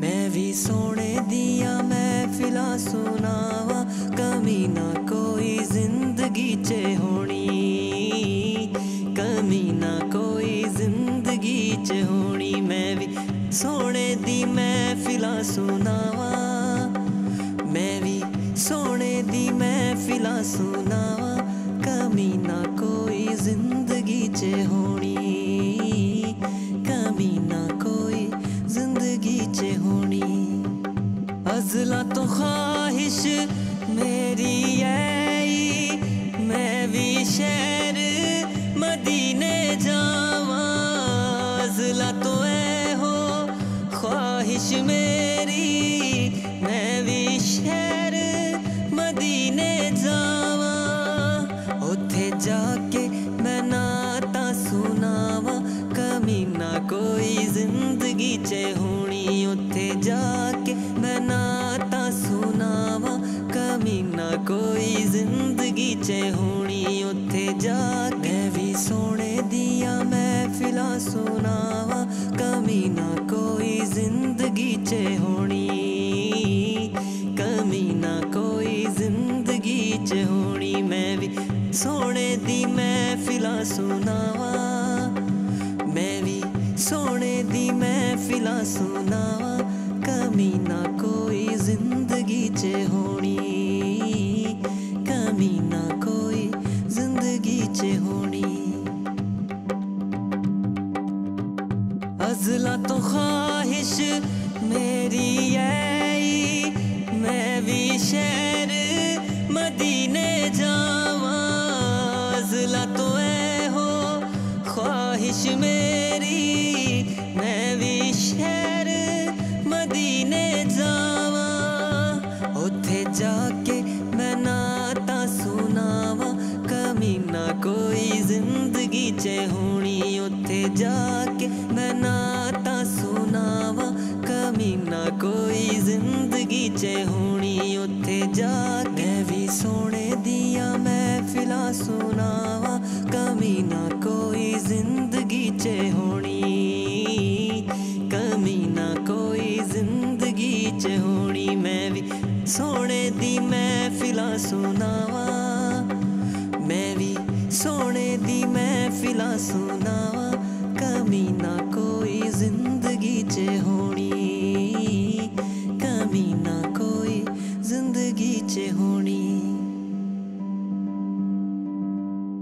मैं भी सोने दिया महफिलां सुनावा, कमी ना कोई जिंदगी च होनी, कमी ना कोई जिंदगी च होनी। मैं भी सोने दी महफिलां सुनावा, मैं भी सोने दी महफिलां सुनावा, कमी ना कोई जिंदगी च होनी, कमी ना कोई जिंदगी च होनी। अज़ला तो ख्वाहिश मेरी आई, मैं भी शहर मदीने जावा। अज़ला तो ऐ हो ख्वाहिश मेरी, मैं भी शहर मदीने जावा। उथे जाके मैं नाता सुनावा, कमी ना कोई जिंदगी च होनी। उथे जाके मैं नाता सुनावा, कमी ना कोई जिंदगी च होनी। उथे जाके मैं भी सोने दिया महफिलां सुनावा, कमी ना कोई जिंदगी च होनी, कमी ना कोई जिंदगी च होनी। मैं भी सोने दी महफिलां सुनावा, मैं भी सोने दी महफिलां सुनावा, कमी ना कोई जिंदगी च होनी, कमी ना कोई जिंदगी च होनी। अज़ला तो ख्वाहिश मेरी आई, मैं भी शहर मदीने जावा। अज़ला तो ऐ हो ख्वाहिश मेरी, मैं भी शहर मदीने जावा। उथे जाके मैं नाता सुनावा, कमी ना कोई जिंदगी च होनी। उथे जाके मैं नाता सुनावा, कमी ना कोई जिंदगी च होनी। उथे जाके मैं भी सोने दिया महफिलां सुनावा, कमी ना कोई जिंदगी च होनी, कमी ना कोई जिंदगी च होनी। मैं भी सोने दी महफिलां सुनावा, मैं भी सोने दी महफिलां सुनावा, कमी ना कोई जिंदगी च होनी।